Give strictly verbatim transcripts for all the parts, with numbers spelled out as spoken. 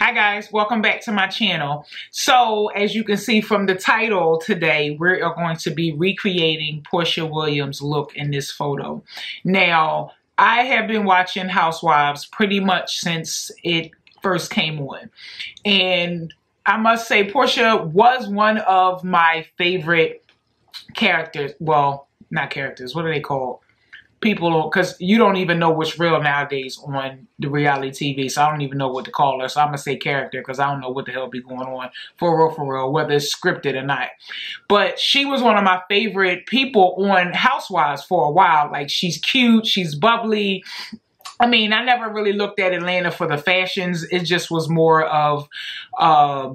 Hi guys, welcome back to my channel. So as you can see from the title, today we are going to be recreating Porsha Williams' look in this photo. Now, I have been watching Housewives pretty much since it first came on, and I must say Porsha was one of my favorite characters. Well, not characters, what are they called? People, because you don't even know what's real nowadays on the reality T V, so I don't even know what to call her, so I'm going to say character because I don't know what the hell be going on for real, for real, whether it's scripted or not. But she was one of my favorite people on Housewives for a while. Like, she's cute, she's bubbly. I mean, I never really looked at Atlanta for the fashions. It just was more of... Uh,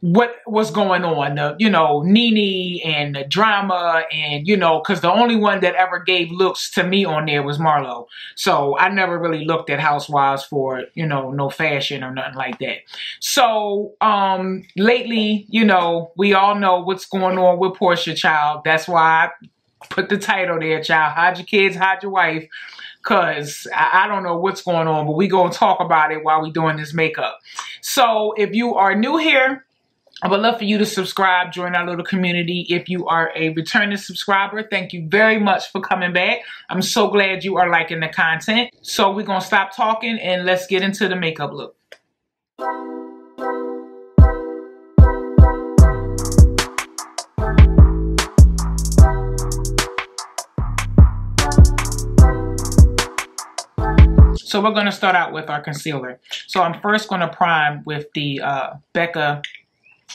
what was going on, the, you know, NeNe and the drama, and, you know, because the only one that ever gave looks to me on there was Marlo. So I never really looked at Housewives for, you know, no fashion or nothing like that. So um, lately, you know, we all know what's going on with Porsha, child. That's why I put the title there, child. Hide your kids, hide your wife. Because I don't know what's going on, but we going to talk about it while we doing this makeup. So if you are new here, I would love for you to subscribe, join our little community. If you are a returning subscriber, thank you very much for coming back. I'm so glad you are liking the content. So we're going to stop talking and let's get into the makeup look. So we're going to start out with our concealer. So I'm first going to prime with the uh, Becca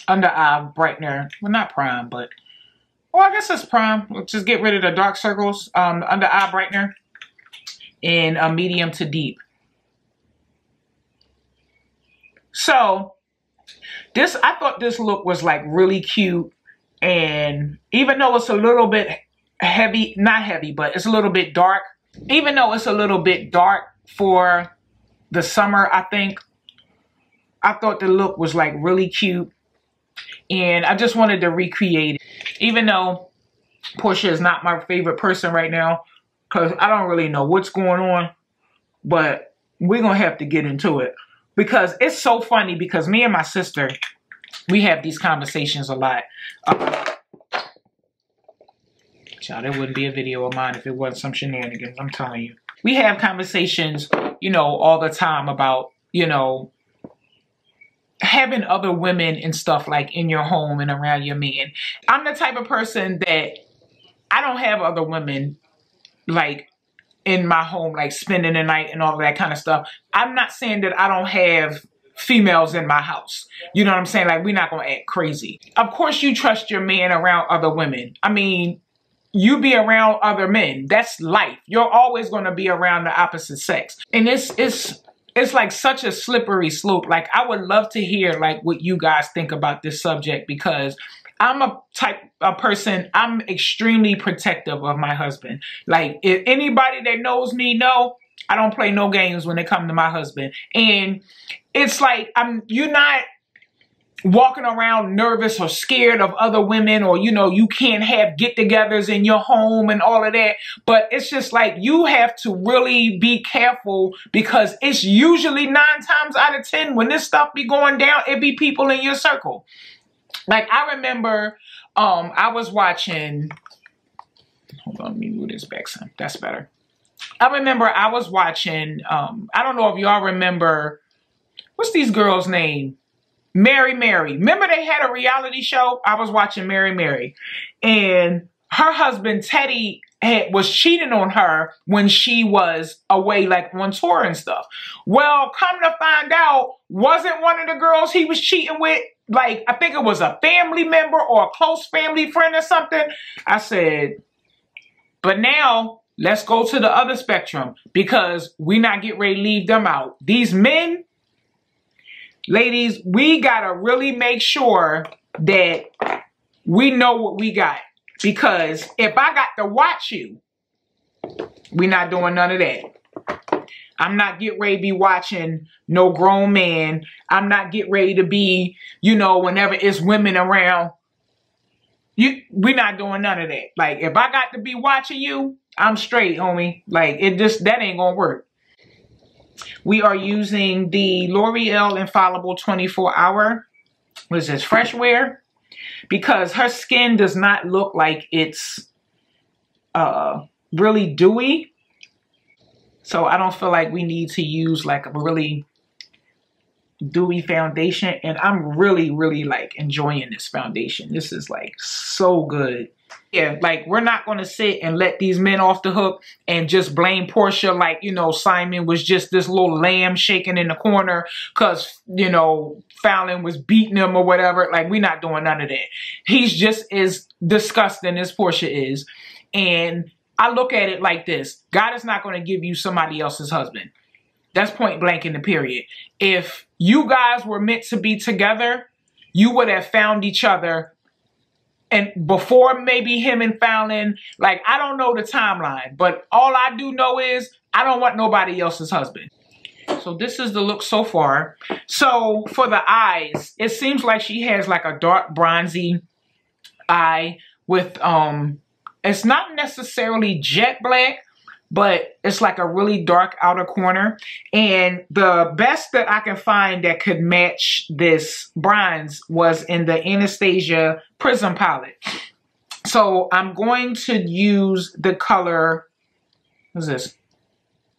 under eye brightener. Well, not prime, but, oh, I guess it's prime. We'll just get rid of the dark circles. Um, under eye brightener in a medium to deep. So this, I thought this look was like really cute. And even though it's a little bit heavy, not heavy, but it's a little bit dark. Even though it's a little bit dark for the summer, I think, I thought the look was like really cute. And I just wanted to recreate it. Even though Porsha is not my favorite person right now, because I don't really know what's going on, but we're going to have to get into it. Because it's so funny, because me and my sister, we have these conversations a lot. Uh, child, there wouldn't be a video of mine if it wasn't some shenanigans, I'm telling you. We have conversations, you know, all the time about, you know, having other women and stuff like in your home and around your men. I'm the type of person that I don't have other women like in my home, like spending the night and all that kind of stuff. I'm not saying that I don't have females in my house. You know what I'm saying? Like, we're not going to act crazy. Of course you trust your man around other women. I mean, you be around other men. That's life. You're always going to be around the opposite sex. And it's, it's, It's like such a slippery slope. Like, I would love to hear like what you guys think about this subject, because I'm a type of person, I'm extremely protective of my husband. Like, if anybody that knows me know, I don't play no games when it comes to my husband. And it's like, I'm, you're not walking around nervous or scared of other women, or, you know, you can't have get-togethers in your home and all of that. But it's just like, you have to really be careful, because it's usually nine times out of ten when this stuff be going down, it be people in your circle. Like, I remember um, I was watching, hold on, let me move this back some, that's better. I remember I was watching, um, I don't know if y'all remember, what's these girls' name? Mary Mary. Remember they had a reality show? I was watching Mary Mary. And her husband, Teddy, had, was cheating on her when she was away, like on tour and stuff. Well, come to find out, wasn't one of the girls he was cheating with, like, I think it was a family member or a close family friend or something. I said, but now let's go to the other spectrum, because we not get ready to leave them out. These men... Ladies, we got to really make sure that we know what we got. Because if I got to watch you, we're not doing none of that. I'm not getting ready to be watching no grown man. I'm not getting ready to be, you know, whenever it's women around. You, we're not doing none of that. Like, if I got to be watching you, I'm straight, homie. Like, it just, that ain't going to work. We are using the L'Oreal Infallible twenty-four hour, what is this, Fresh Wear, because her skin does not look like it's uh, really dewy. So I don't feel like we need to use like a really dewy foundation. And I'm really, really like enjoying this foundation. This is like so good. Yeah, like we're not going to sit and let these men off the hook and just blame Porsha like, you know, Simon was just this little lamb shaking in the corner because, you know, Fallon was beating him or whatever. Like, we're not doing none of that. He's just as disgusting as Porsha is. And I look at it like this. God is not going to give you somebody else's husband. That's point blank in the period. If you guys were meant to be together, you would have found each other. And before maybe him and Fallon, like, I don't know the timeline, but all I do know is I don't want nobody else's husband. So this is the look so far. So for the eyes, it seems like she has like a dark bronzy eye with, um, it's not necessarily jet black, but it's like a really dark outer corner. And the best that I can find that could match this bronze was in the Anastasia Prism palette. So I'm going to use the color, what's this?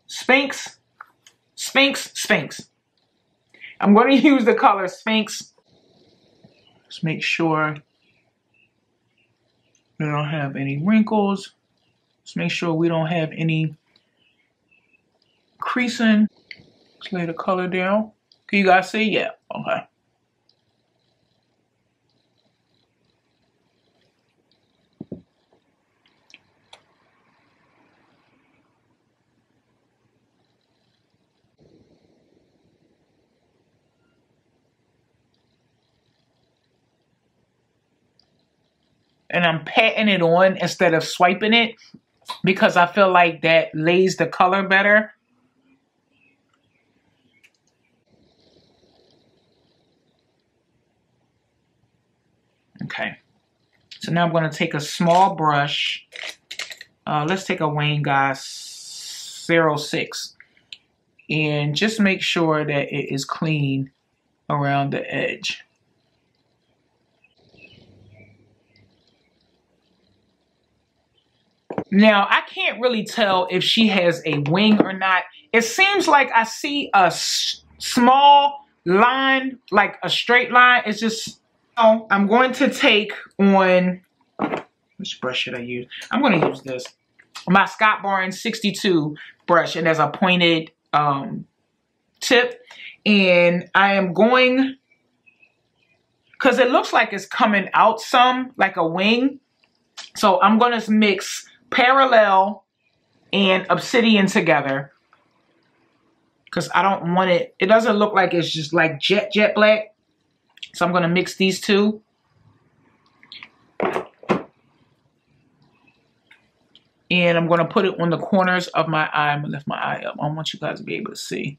Sphinx, Sphinx, Sphinx. I'm going to use the color Sphinx. Let's make sure we don't have any wrinkles. Let's make sure we don't have any creasing. Let's lay the color down. Can you guys see? Yeah, okay. And I'm patting it on instead of swiping it, because I feel like that lays the color better. Okay. So now I'm going to take a small brush. Uh, let's take a Wayne Goss zero six. And just make sure that it is clean around the edge. Now, I can't really tell if she has a wing or not. It seems like I see a s small line, like a straight line. It's just, oh, I'm going to take on, which brush should I use? I'm going to use this, my Scott Barnes sixty-two brush. It has a pointed um, tip. And I am going, because it looks like it's coming out some, like a wing. So I'm going to mix Parallel and Obsidian together, because I don't want it, it doesn't look like it's just like jet jet black. So I'm going to mix these two. And I'm going to put it on the corners of my eye. I'm going to lift my eye up. I want you guys to be able to see.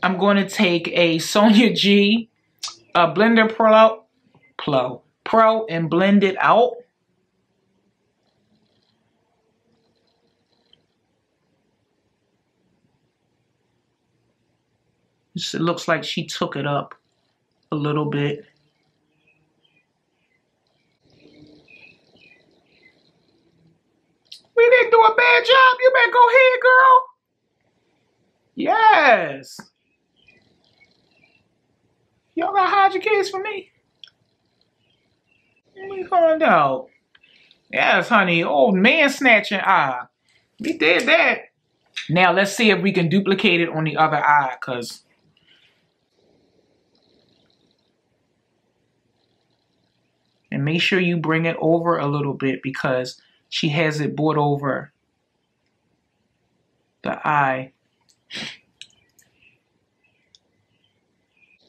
I'm going to take a Sonya G a Blender Pro, Pro, Pro and blend it out. It looks like she took it up a little bit. We didn't do a bad job. You better go ahead, girl. Yes. Y'all gotta hide your kids from me. What you calling out? Yes, honey. Old man snatching eye. We did that. Now let's see if we can duplicate it on the other eye, because and make sure you bring it over a little bit, because she has it brought over the eye.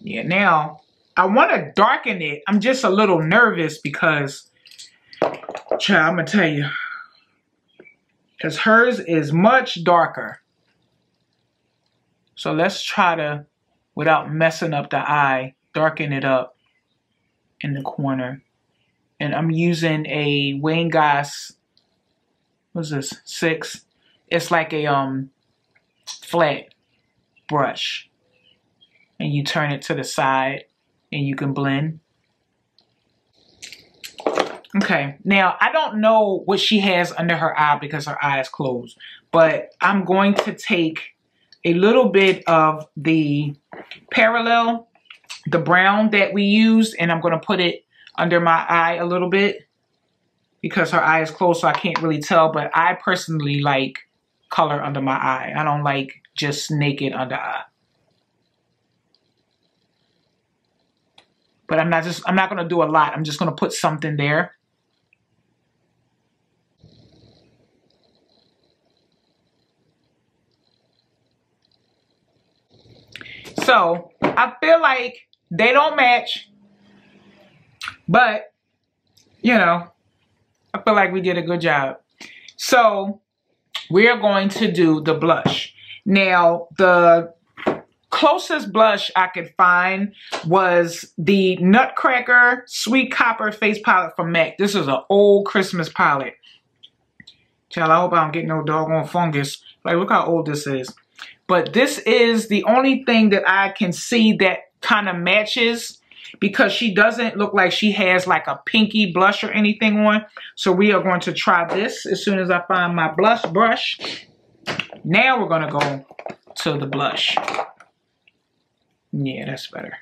Yeah, now I want to darken it. I'm just a little nervous because, child, I'm going to tell you, because hers is much darker. So let's try to, without messing up the eye, darken it up in the corner. And I'm using a Wayne Goss, what's this, six? It's like a um flat brush. And you turn it to the side and you can blend. Okay, now I don't know what she has under her eye because her eye is closed. But I'm going to take a little bit of the Parallel, the brown that we used, and I'm going to put it under my eye a little bit because her eye is closed, so I can't really tell. But I personally like color under my eye. I don't like just naked under eye. But I'm not just, I'm not going to do a lot. I'm just going to put something there. So I feel like they don't match, but, you know, I feel like we did a good job. So we are going to do the blush. Now, the closest blush I could find was the Nutcracker Sweet Copper Face Palette from MAC. This is an old Christmas palette. Child, I hope I don't get no doggone fungus. Like, look how old this is. But this is the only thing that I can see that kind of matches, because she doesn't look like she has like a pinky blush or anything on. So we are going to try this as soon as I find my blush brush. Now we're going to go to the blush. Yeah, that's better.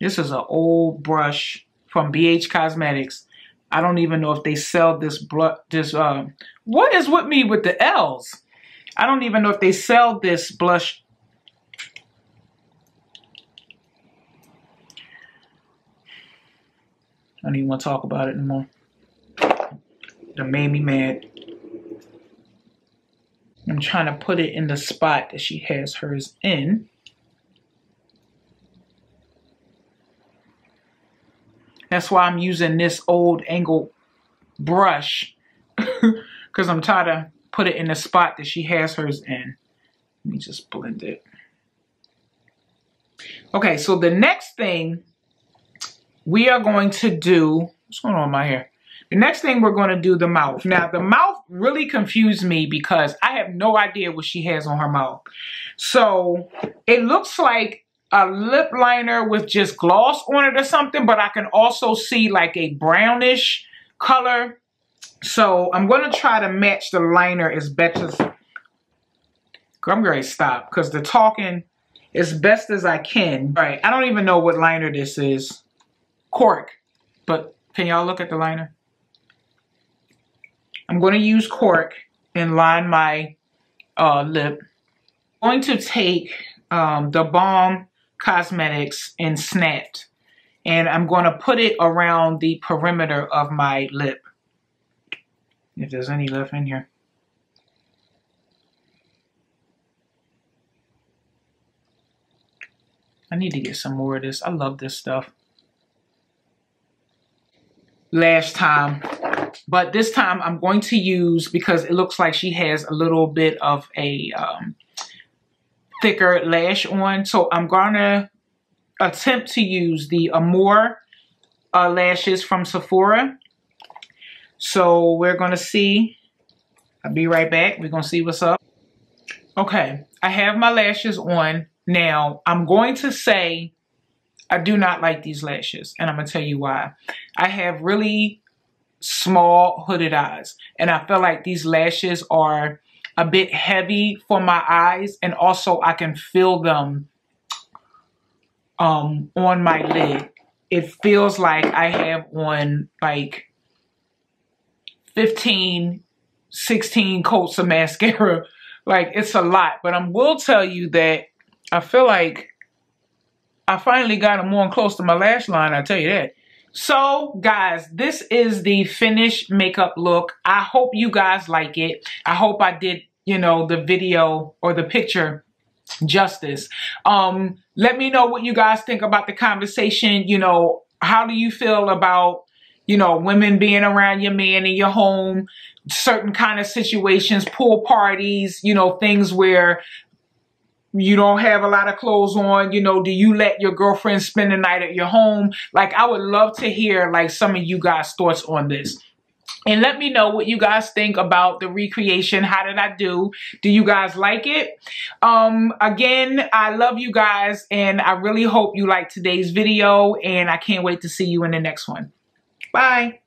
This is an old brush from B H Cosmetics. I don't even know if they sell this blush. This uh, what is with me with the L's? I don't even know if they sell this blush. I don't even want to talk about it anymore. It made me mad. I'm trying to put it in the spot that she has hers in. That's why I'm using this old angled brush, because I'm trying to put it in the spot that she has hers in. Let me just blend it. Okay, so the next thing we are going to do, what's going on with my hair? The next thing we're going to do the mouth. Now, the mouth really confused me because I have no idea what she has on her mouth. So it looks like a lip liner with just gloss on it or something, but I can also see like a brownish color. So I'm going to try to match the liner as best as... I'm going to stop because the talking as best as I can. All right, I don't even know what liner this is. Cork. But can y'all look at the liner? I'm going to use cork and line my uh, lip. I'm going to take um, the Balm Cosmetics and Snapped, and I'm going to put it around the perimeter of my lip, if there's any left in here. I need to get some more of this. I love this stuff. Last time, but this time I'm going to use, because it looks like she has a little bit of a um, thicker lash on, so I'm gonna attempt to use the Amour uh, lashes from Sephora. So we're gonna see. I'll be right back. We're gonna see what's up. Okay, I have my lashes on. Now I'm going to say I do not like these lashes, and I'm gonna tell you why. I have really small hooded eyes, and I feel like these lashes are a bit heavy for my eyes, and also I can feel them um, on my lid. It feels like I have on like fifteen, sixteen coats of mascara. Like, it's a lot, but I will tell you that I feel like I finally got them on close to my lash line, I'll tell you that. So, guys, this is the finished makeup look. I hope you guys like it. I hope I did, you know, the video or the picture justice. Um, let me know what you guys think about the conversation. You know, how do you feel about, you know, women being around your man in your home, certain kind of situations, pool parties, you know, things where you don't have a lot of clothes on, you know, do you let your girlfriend spend the night at your home? Like, I would love to hear, like, some of you guys' thoughts on this. And let me know what you guys think about the recreation. How did I do? Do you guys like it? Um, again, I love you guys, and I really hope you liked today's video, and I can't wait to see you in the next one. Bye.